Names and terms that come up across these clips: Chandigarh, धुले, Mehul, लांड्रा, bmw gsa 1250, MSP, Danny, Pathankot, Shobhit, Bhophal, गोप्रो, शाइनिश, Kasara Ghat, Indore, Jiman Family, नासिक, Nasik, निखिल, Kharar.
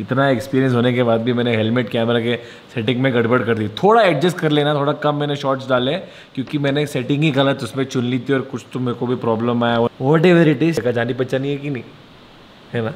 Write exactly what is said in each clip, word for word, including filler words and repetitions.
इतना एक्सपीरियंस होने के बाद भी मैंने हेलमेट कैमरा के सेटिंग में गड़बड़ कर दी। थोड़ा एडजस्ट कर लेना, थोड़ा कम मैंने शॉट्स डाले क्योंकि मैंने सेटिंग ही गलत उसमें चुन ली थी और कुछ तो मेरे को भी प्रॉब्लम आया। वॉट एवर इट इज, जानी पहचानी है कि नहीं, है ना।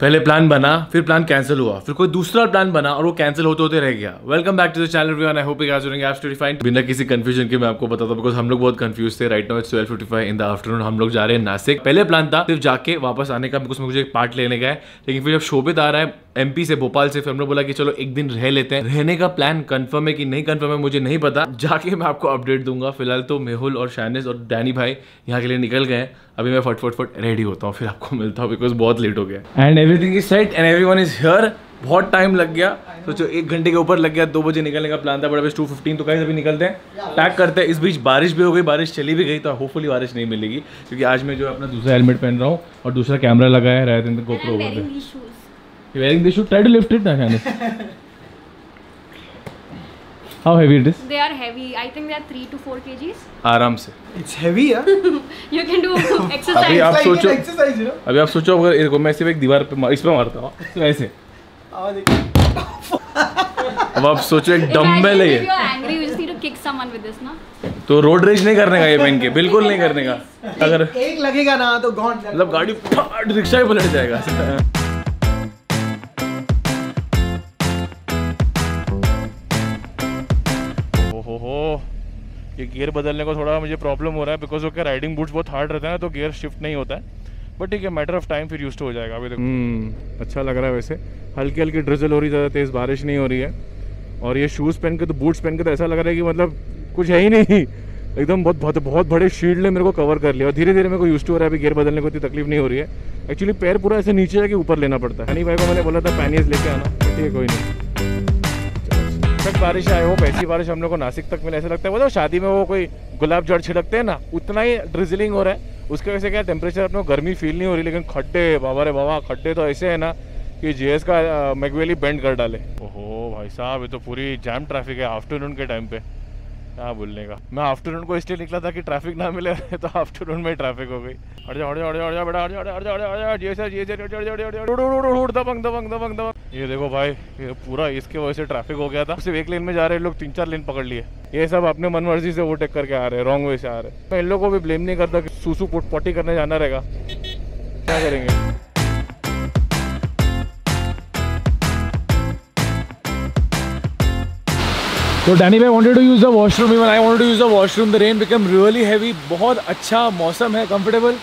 पहले प्लान बना, फिर प्लान कैंसिल हुआ, फिर कोई दूसरा प्लान बना और वो कैंसिल होते होते रह गया। Welcome back to the channel everyone, I hope you guys are doing absolutely fine. बिना किसी कंफ्यूजन के मैं आपको बताता हूँ बिकॉज हम लोग बहुत कंफ्यूज थे। Right now it's twelve fifty five in the afternoon. हम लोग जा रहे हैं नासिक। पहले प्लान था सिर्फ जाके वापस आने का, कुछ मुझे एक पार्ट लेने का है, लेकिन फिर जब शोभित आ रहा है एमपी से, भोपाल से, फिर हम लोग बोला कि चलो एक दिन रह लेते हैं। रहने का प्लान कंफर्म है कि नहीं कंफर्म है मुझे नहीं पता, जाके मैं आपको अपडेट दूंगा। फिलहाल तो मेहुल और शाइनिश और डैनी भाई यहाँ के लिए निकल गए। अभी मैं फटफट फट रेडी होता हूँ, फिर आपको मिलता हूँ बिकॉज बहुत लेट हो गया। And everything is set and everyone is here. बहुत टाइम लग गया, सोचो एक घंटे के ऊपर लग गया। दो बजे निकलने का प्लान था बट अभी टू फिफ्टीन तो कहीं अभी निकलते हैं, पैक करते हैं। इस बीच बारिश भी हो गई, बारिश चली भी गई तो होपफुली बारिश नहीं मिलेगी क्योंकि आज मैं जो अपना दूसरा हेलमेट पहन रहा हूँ और दूसरा कैमरा लगाया रहा है गोप्रो पर। Wearing this shoe, try to lift it, na Shainish. How heavy it is? They are heavy. I think they are three to four kgs. आराम से. It's heavy, yeah. You can do exercise. अभी आप सोचो, exercise, you know? अभी आप सोचो अगर इसको मैं सिर्फ एक दीवार पे इस पे मारता हूँ, तो ऐसे. अब आप सोचो एक डम्बेल है ये. If you are angry, you just need to kick someone with this, ना? तो रोड रेज नहीं करने का ये पहन के, बिल्कुल नहीं करने का. अगर एक लगेगा ना तो गॉन. मतलब गाड़ी फाड़ रिक्शा ही पलट जाएगा. ये गियर बदलने को थोड़ा मुझे प्रॉब्लम हो रहा है बिकॉज ओके राइडिंग बूट्स बहुत हार्ड रहता है ना, तो गियर शिफ्ट नहीं होता है, बट ठीक है, मैटर ऑफ टाइम फिर यूज हो जाएगा। अभी देखो अच्छा लग रहा है, वैसे हल्की हल्की ड्रिजल हो रही, ज़्यादा तेज़ बारिश नहीं हो रही है। और ये शूज़ पहन के तो बूट्स पहन के तो ऐसा लग रहा है कि मतलब कुछ है ही नहीं, एकदम बहुत बहुत बहुत बड़े शील्ड ने मेरे को कवर कर लिया। और धीरे धीरे मेरे को यूज हो रहा है, अभी गियर बदलने को इतनी तकलीफ नहीं हो रही है। एक्चुअली पैर पूरा ऐसे नीचे जाके ऊपर लेना पड़ता है। हनी भाई को मैंने बोला था पैनियर्स लेके आना, ठीक है कोई नहीं। तक बारिश आए हो, ऐसी बारिश हम लोग को नासिक तक मिले। ऐसा लगता है वो शादी में वो कोई गुलाब जड़ छिड़कते हैं ना, उतना ही ड्रिजलिंग हो रहा है। उसके वजह से क्या टेम्परेचर अपने को गर्मी फील नहीं हो रही, लेकिन खड्डे बाबा रे बाबा, खड्डे तो ऐसे है ना कि जीएस का मैगवेली बेंड कर डाले। ओहो भाई साहब, ये तो पूरी जाम ट्रैफिक है आफ्टरनून के टाइम पे, क्या बोलने का। मैं आफ्टरनून को इसलिए निकला था कि ट्रैफिक ना मिले, तो आफ्टरनून में ट्रैफिक हो गई। ये देखो भाई, ये पूरा इसके वजह से ट्रैफिक हो गया था। सिर्फ एक लेन में जा रहे लोग, तीन चार लेन पकड़ लिए। ये सब अपने मन मर्जी से ओवरटेक करके आ रहे, रॉन्ग वे से आ रहे। मैं इन लोगों को भी ब्लेम नहीं करता कि सूसू पोटी करने जाना रहेगा, क्या करेंगे। तो डैनी भाई wanted to use the washroom, even I wanted to use the washroom. The rain become really heavy. बहुत अच्छा मौसम है, कंफर्टेबल,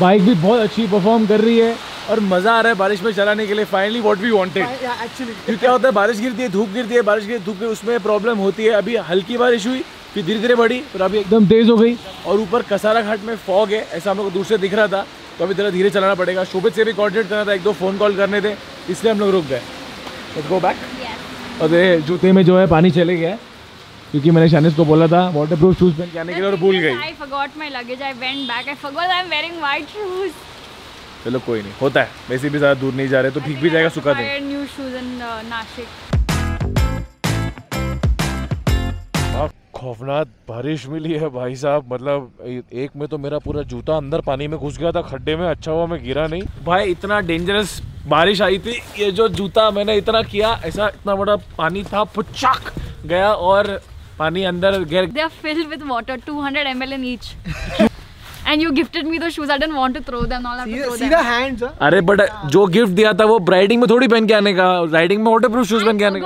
बाइक भी बहुत अच्छी परफॉर्म कर रही है और मज़ा आ रहा है बारिश में चलाने के लिए। Finally what we wanted actually. क्या होता है, बारिश गिरती है, धूप गिरती है, बारिश गिरती है, धूप गिरती, उसमें प्रॉब्लम होती है। अभी हल्की बारिश हुई, फिर धीरे धीरे बढ़ी, फिर अभी एकदम तेज़ हो गई। और ऊपर कसारा घाट में फॉग है, ऐसा हम लोग को दूर से दिख रहा था, तो अभी ज़रा धीरे चलाना पड़ेगा। शोभित से भी कोऑर्डिनेट करना था, एक दो फ़ोन कॉल करने थे, इसलिए हम लोग रुक गए। Let's go back. अरे जूते में जो है पानी चले गया क्योंकि मैंने शाइनिश को बोला था वाटरप्रूफ शूज पहन के आने के लिए और भूल गई। I forgot my luggage. I went back. I forgot I'm wearing white shoes. चलो कोई नहीं, होता है। वैसे भी ज़्यादा दूर नहीं जा रहे तो ठीक भी जाएगा, सुखा देंगे। New shoes in Nashik. खौफनाक बारिश मिली है भाई साहब, मतलब एक में तो मेरा पूरा जूता अंदर पानी में घुस गया था, खड्डे में। अच्छा हुआ मैं गिरा नहीं भाई, इतना डेंजरस बारिश आई थी। ये जो जूता मैंने इतना किया, ऐसा इतना बड़ा पानी था, पुचाक गया और पानी अंदर गिर। They are filled with water, two hundred milliliters in each. And you gifted me those shoes. I didn't want to throw them. All I have to throw them. See the hands. अरे but जो gift दिया था वो riding में थोड़ी पहन के आने का, राइडिंग में वाटरप्रूफ शूज पहन के आने का।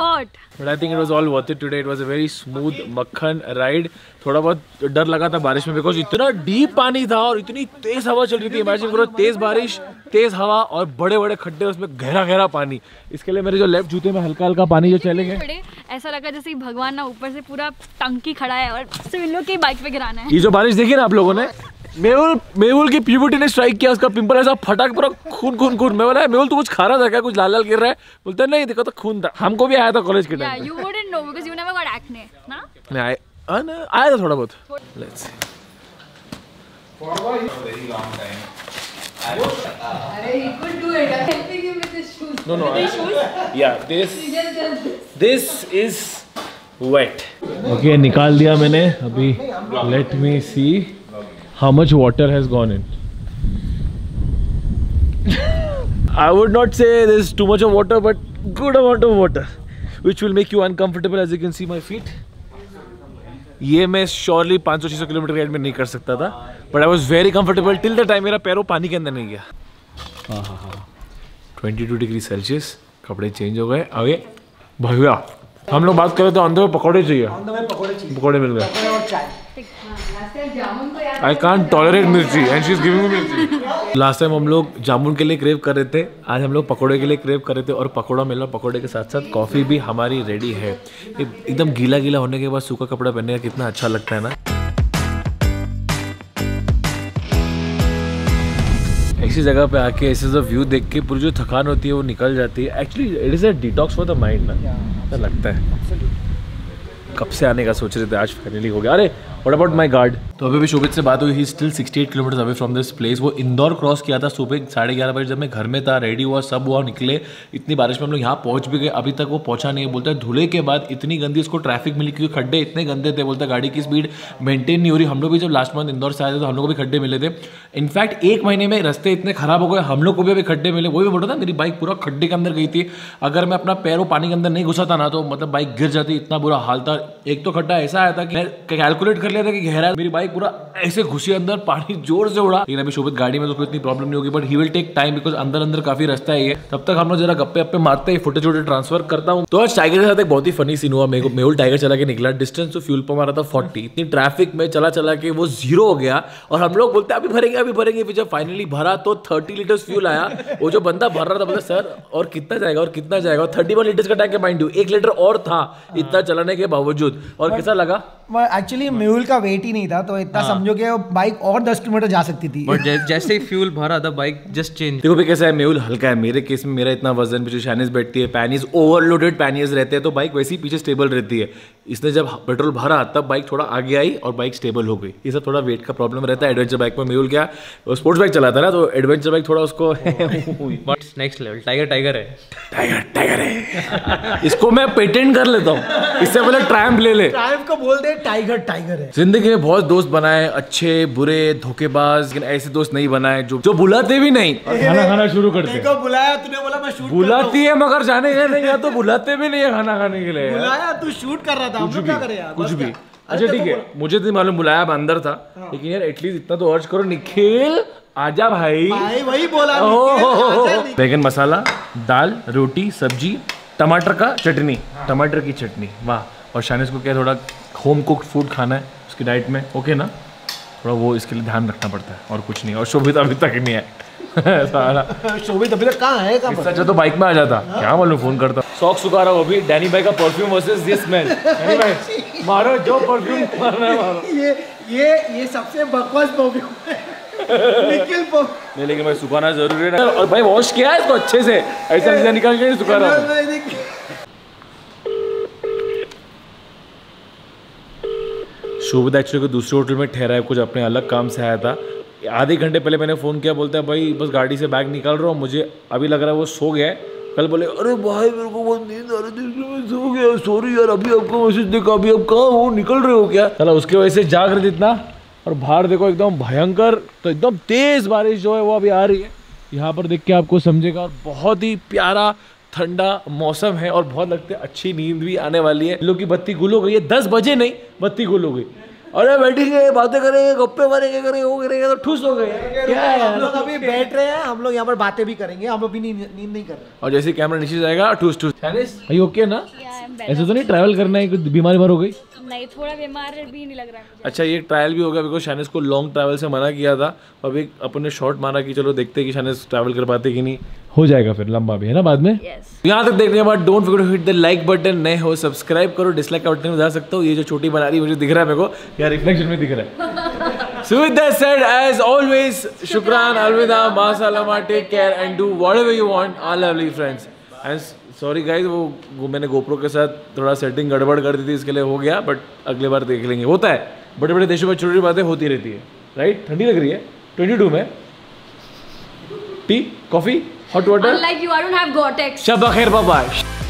But I think it was all worth it today. It was a very smooth मक्खन ride. थोड़ा बहुत डर लगा था बारिश में बिकॉज इतना डीप पानी था और इतनी तेज हवा चल रही थी। इमेजिन करो, तेज बारिश, तेज हवा और बड़े बड़े खड्डे, उसमें गहरा गहरा पानी। इसके लिए मेरे जो लेफ्ट जूते में हल्का हल्का पानी जो चले गए, ऐसा लगा जैसे भगवान ना ऊपर से पूरा टंकी खड़ा है और सिर्फ इन लोग की बाइक पे गिराना है। ये जो बारिश देखी ना आप लोगों ने, मेहुल मेहुल की प्यूबर्टी ने स्ट्राइक किया, उसका पिंपल ऐसा फटाक पूरा खून खून खून। मैं बोला मेहुल तू कुछ खा रहा था क्या, कुछ लाल लाल गिर रहा है? बोलते नहीं देखो तो खून था। हमको भी आया था कॉलेज के time. You wouldn't know because you never got acne ना। नहीं आया आया था थोड़ा बहुत। Let's for very long time. अरे he could do it. I helping you with this shoes. No no yeah this this is wet. Okay, निकाल दिया मैंने अभी. Let me see how much water has gone in. I would not say there's too much of water, but good amount of water, which will make you uncomfortable as you can see my feet. ये मैं surely पाँच सौ छह सौ kilometre ride में नहीं कर सकता था, but I was very comfortable till the time मेरा पैरों पानी के अंदर नहीं गया. हाँ हाँ हाँ बाईस डिग्री सेल्सियस, कपड़े चेंज हो गए. अरे भैया हम लोग बात करें तो ऑन द वे पकौड़े चाहिए. पकौड़े मिल गए. आई कांट टॉलरेट मिर्ची and she is giving me मिर्ची. लास्ट टाइम हम लोग जामुन के लिए क्रेव कर रहे थे, आज हम लोग पकौड़े के लिए क्रेव कर रहे थे और पकौड़ा मिला. पकौड़े के साथ साथ कॉफ़ी भी हमारी रेडी है. एकदम गीला गीला होने के बाद सूखा कपड़ा पहनने का कितना अच्छा लगता है ना. ऐसी जगह पे आके ऐसे जो व्यू देख के पूरी जो थकान होती है वो निकल जाती है. Actually it is a detox for the mind ना, ऐसा लगता है. कब से आने का सोच रहे थे, आज फाइनली हो गया. अरे व्हाट अबाउट माय गार्ड. तो अभी भी शोभित से बात हुई. He still sixty eight kilometers away from this place. वो इंदौर क्रॉस किया था सुबह साढ़े ग्यारह बजे, जब मैं घर में था. रेडी हुआ, सब हुआ, निकले. इतनी बारिश में हम लोग यहाँ पहुँच भी गए. अभी तक वो पहुँचा नहीं है. बोलता है धुले के बाद इतनी गंदी उसको ट्रैफिक मिली क्योंकि खड्डे इतने गंदे थे. बोलता गाड़ी की स्पीड मेंटेन नहीं हो रही. हम लोग भी जब लास्ट मंथ इंदौर से आए थे तो हम लोग को भी खड्डे मिले थे. इनफैक्ट एक महीने में रस्ते इतने खराब हो गए, हम लोग को भी अभी खड्डे मिले. वो भी बोल रहा था मेरी बाइक पूरा खड्डे के अंदर गई थी. अगर मैं अपना पैरों पानी के अंदर नहीं घुसा था ना तो मतलब बाइक गिर जाती. इतना बुरा हाल था. एक तो खड्डा ऐसा आया था कि कैलकुलेट कर लिया था कि गहरा, मेरी बाइक पूरा ऐसे घुसी अंदर, पानी जोर से उड़ा. लेकिन अभी शोभित गाड़ी में तो इतनी प्रॉब्लम नहीं होगी, but he will take time because अंदर अंदर काफी रास्ता है. तब तक हम लोग जरा गप्पे गप्पे मारते हैं. फुटेज वोटेज ट्रांसफर करता हूँ. तो आज टाइगर के साथ एक बहुत ही फनी सीन हुआ. मेरे को मेहुल टाइगर चला के निकला. डिस्टेंस तो फ्यूल पंप आ रहा था फोर्टी. इतनी ट्रैफिक में चला चला के वो जीरो हो गया और हम लोग बोलते अभी भरेंगे अभी भरेंगे. फिर जब फाइनली भरा तो थर्टी लीटर फ्यूल आया. वो जो बंदा भर रहा था बोला सर और कितना जाएगा और कितना जाएगा. थर्टी वन लीटर का टैंक है माइंड यू, एक लीटर और था. इतना चलाने के बावजूद. और कैसा लगा एक्चुअली. मेहुल का वेट ही नहीं था तो इतना हाँ. समझो कि बाइक और दस किलोमीटर जा सकती थी. बट जैसे ही फ्यूल भरा था बाइक जस्ट चेंज. देखो भी कैसा है, मेहुल हल्का है. मेरे केस में मेरा इतना वजन, पीछे शाइनिश बैठती है, पैनीज ओवरलोडेड पैनीज रहते हैं तो बाइक वैसे ही पीछे स्टेबल रहती है. इसने जब पेट्रोल भरा तब बाइक थोड़ा आगे आई और बाइक स्टेबल हो गई. ये सब थोड़ा वेट का प्रॉब्लम रहता है एडवेंचर बाइक में. मेहुल क्या स्पोर्ट्स बाइक चलाता है ना तो एडवेंचर बाइक थोड़ा उसको नेक्स्ट लेवल. टाइगर टाइगर है, टाइगर टाइगर है. इसको मैं पेटेंट कर लेता हूँ. इससे पहले ट्रायम्फ ले ले. ट्रायम्फ को बोल दे टाइगर टाइगर है. जिंदगी में बहुत दोस्त बनाए, अच्छे बुरे धोखेबाज, लेकिन ऐसे दोस्त नहीं बनाए जो जो बुलाते भी नहीं और खाना खाना शुरू करते. देखो बुलाया तूने, बोला मैं शूट बुलाती है मगर जाने के लिए तो बुलाते भी नहीं है खाना खाने के लिए. बुलाया तू शूट कर रहा था, हम लोग क्या करे यार. कुछ भी अच्छा ठीक है, मुझे तो मालूम बुलाया अंदर था, लेकिन यार एटलीस्ट इतना तो अर्ज करो निखिल आजा भाई. भाई वही बोला. बैगन मसाला, दाल, रोटी, सब्जी, टमाटर का चटनी, टमाटर की चटनी. वाह. और शानिश को क्या थोड़ा होम कुक्ड फूड खाना है उसकी डाइट में. ओके ना, थोड़ा वो इसके लिए ध्यान रखना पड़ता है और कुछ नहीं. और शोभित अभी तक नहीं है सारा. शोभित अभी तक कहाँ है. अच्छा तो बाइक में आ जाता. क्या मालूम फोन करता. शौक सुखा रहा वो भी. डैनी भाई का perfume versus this smell. Danny भाई मारो जो परफ्यूम मारना है मारो. ये ये ये सबसे बकवास परफ्यूम है. निकल पो नहीं, लेकिन भाई सुखाना जरूरी है. और भाई वॉश किया है इसको अच्छे से, ऐसा सीधा निकाल के नहीं सुखा रहा. शोभित एक्चुअली को दूसरे होटल में ठहरा है, कुछ अपने अलग काम से आया था. आधे घंटे पहले मैंने फ़ोन किया, बोलता है भाई बस गाड़ी से बैग निकाल रहा हूँ, मुझे अभी लग रहा है वो सो गया है. कल बोले अरे भाई मेरे को बहुत नींद आ रही थी इसलिए मैं सो गया, सॉरी यार. अभी आपको मैसेज देखा, अभी आप कहाँ हो, निकल रहे हो क्या. चला उसकी वजह से जाग रहे इतना. और बाहर देखो एकदम भयंकर, तो एकदम तेज़ बारिश जो है वो अभी आ रही है. यहाँ पर देख के आपको समझेगा. और बहुत ही प्यारा ठंडा मौसम है और बहुत लगता है अच्छी नींद भी आने वाली है. लोग की बत्ती गुल हो गई है. दस बजे नहीं, बत्ती गुल हो गई. अरे बैठेंगे, बातें करेंगे, गप्पे मारेंगे, करेंगे वो करेंगे तो ठूस हो गए. क्या है हम लोग अभी बैठ रहे हैं, हम लोग यहाँ पर बातें भी करेंगे. हम अभी नींद नींद नहीं कर रहे. और जैसे कैमरा नीचे जाएगा ठूस ठूस. भाई ओके ना, ऐसे तो नहीं ट्रैवल करना है, कुछ बीमारी भर हो गई. नहीं थोड़ा बीमार भी नहीं लग रहा है. अच्छा ये ट्रायल भी होगा बिकॉज शानिश को लॉन्ग ट्रैवल से मना किया था. अभी अपने शॉर्ट मारा कि चलो देखते हैं कि शानिश ट्रैवल कर पाते कि नहीं. हो जाएगा फिर लंबा भी है ना बाद में. yes. यहाँ तक देखने के बाद don't forget to hit the like button. नए हो सब्सक्राइब करो. डिसलाइक का बटन में जा सकते हो. ये जो छोटी बना रही मुझे दिख रहा है, मेरे को यार रिफ्लेक्शन में दिख रहा है. So with that said, as always शुक्रान, अलविदा, मा सलामा, take care and do whatever you want our lovely friends. And sorry guys, वो मैंने गोप्रो के साथ थोड़ा सेटिंग गड़बड़ कर दी थी, इसके लिए हो गया. बट अगले बार देख लेंगे. होता है बड़े बड़े देशों में, छोटी छोटी बातें होती रहती है. राइट. ठंडी लग रही है बाईस में. Tea, coffee, hot water. शब खैर, बाय बाय.